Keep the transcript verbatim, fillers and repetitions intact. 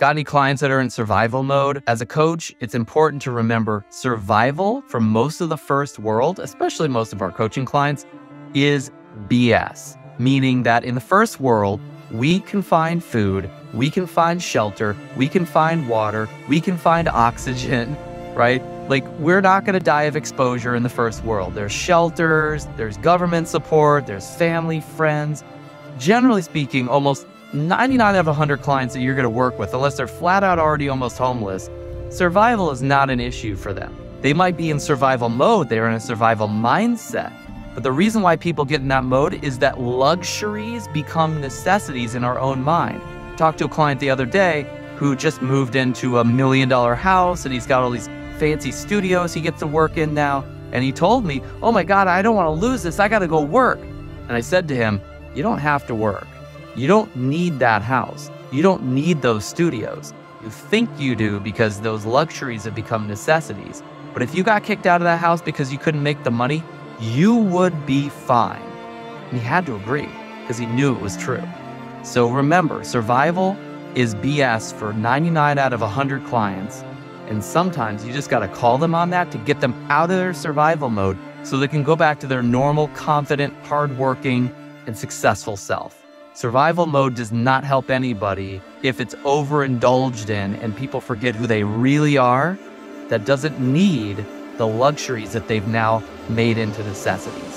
Got any clients that are in survival mode? As a coach, it's important to remember survival for most of the first world, especially most of our coaching clients, is B S. Meaning that in the first world, we can find food, we can find shelter, we can find water, we can find oxygen, right? Like, we're not gonna die of exposure in the first world. There's shelters, there's government support, there's family, friends. Generally speaking, almost ninety-nine out of one hundred clients that you're going to work with, unless they're flat out already almost homeless, survival is not an issue for them. They might be in survival mode, they're in a survival mindset. But the reason why people get in that mode is that luxuries become necessities in our own mind. I talked to a client the other day who just moved into a million dollar house, and he's got all these fancy studios he gets to work in now. And he told me, oh my God, I don't want to lose this, I got to go work. And I said to him, you don't have to work. You don't need that house. You don't need those studios. You think you do because those luxuries have become necessities. But if you got kicked out of that house because you couldn't make the money, you would be fine. And he had to agree because he knew it was true. So remember, survival is B S for ninety-nine out of one hundred clients. And sometimes you just got to call them on that to get them out of their survival mode so they can go back to their normal, confident, hardworking, and successful self. Survival mode does not help anybody if it's overindulged in and people forget who they really are. That doesn't need the luxuries that they've now made into necessities.